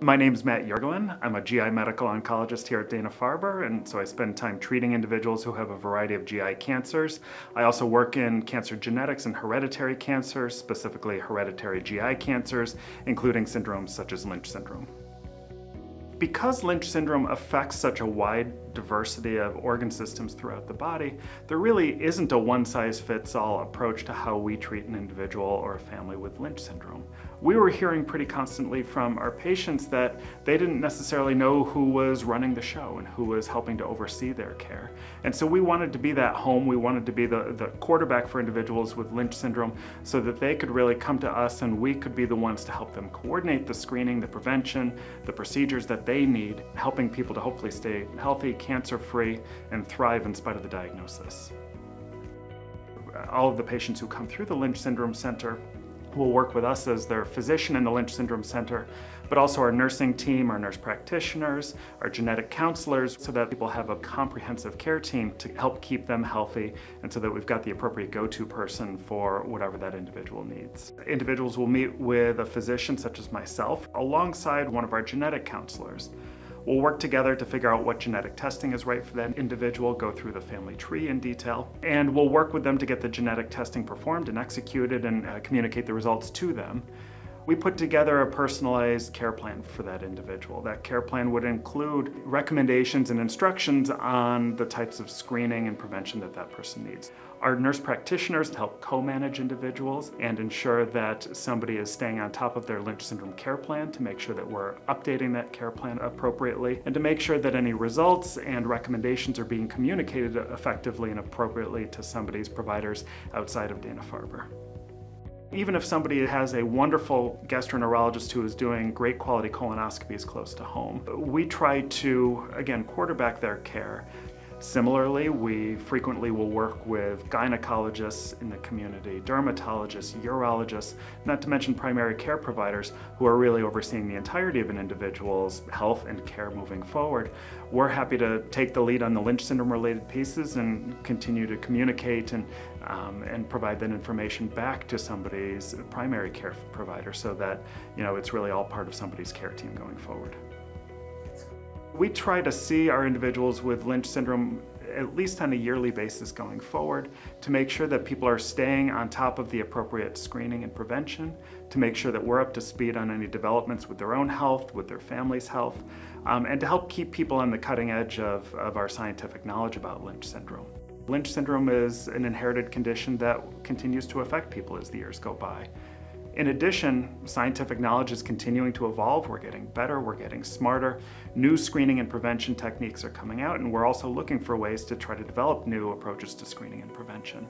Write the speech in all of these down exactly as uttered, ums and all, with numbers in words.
My name's Matt Yurgelun. I'm a G I medical oncologist here at Dana-Farber, and so I spend time treating individuals who have a variety of G I cancers. I also work in cancer genetics and hereditary cancers, specifically hereditary G I cancers, including syndromes such as Lynch syndrome. Because Lynch syndrome affects such a wide diversity of organ systems throughout the body, there really isn't a one-size-fits-all approach to how we treat an individual or a family with Lynch syndrome. We were hearing pretty constantly from our patients that they didn't necessarily know who was running the show and who was helping to oversee their care. And so we wanted to be that home, we wanted to be the, the quarterback for individuals with Lynch syndrome so that they could really come to us and we could be the ones to help them coordinate the screening, the prevention, the procedures that they need, helping people to hopefully stay healthy, cancer-free, and thrive in spite of the diagnosis. All of the patients who come through the Lynch Syndrome Center will work with us as their physician in the Lynch Syndrome Center, but also our nursing team, our nurse practitioners, our genetic counselors, so that people have a comprehensive care team to help keep them healthy, and so that we've got the appropriate go-to person for whatever that individual needs. Individuals will meet with a physician such as myself alongside one of our genetic counselors. We'll work together to figure out what genetic testing is right for that individual, go through the family tree in detail, and we'll work with them to get the genetic testing performed and executed and uh, communicate the results to them. We put together a personalized care plan for that individual. That care plan would include recommendations and instructions on the types of screening and prevention that that person needs. Our nurse practitioners help co-manage individuals and ensure that somebody is staying on top of their Lynch syndrome care plan to make sure that we're updating that care plan appropriately and to make sure that any results and recommendations are being communicated effectively and appropriately to somebody's providers outside of Dana-Farber. Even if somebody has a wonderful gastroenterologist who is doing great quality colonoscopies close to home, we try to, again, quarterback their care. Similarly, we frequently will work with gynecologists in the community, dermatologists, urologists, not to mention primary care providers who are really overseeing the entirety of an individual's health and care moving forward. We're happy to take the lead on the Lynch syndrome related pieces and continue to communicate and, um, and provide that information back to somebody's primary care provider so that, you know, it's really all part of somebody's care team going forward. We try to see our individuals with Lynch syndrome at least on a yearly basis going forward to make sure that people are staying on top of the appropriate screening and prevention, to make sure that we're up to speed on any developments with their own health, with their family's health, um, and to help keep people on the cutting edge of, of our scientific knowledge about Lynch syndrome. Lynch syndrome is an inherited condition that continues to affect people as the years go by. In addition, scientific knowledge is continuing to evolve. We're getting better, we're getting smarter. New screening and prevention techniques are coming out, and we're also looking for ways to try to develop new approaches to screening and prevention.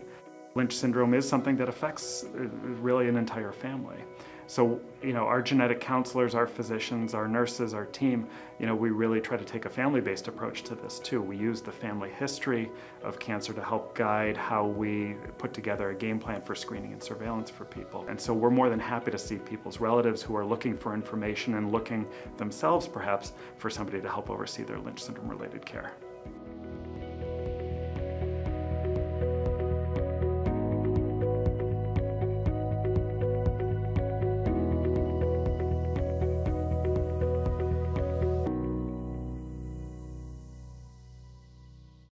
Lynch syndrome is something that affects really an entire family. So, you know, our genetic counselors, our physicians, our nurses, our team, you know, we really try to take a family-based approach to this too. We use the family history of cancer to help guide how we put together a game plan for screening and surveillance for people. And so we're more than happy to see people's relatives who are looking for information and looking themselves, perhaps, for somebody to help oversee their Lynch syndrome-related care.